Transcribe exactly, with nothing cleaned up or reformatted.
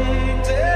someday.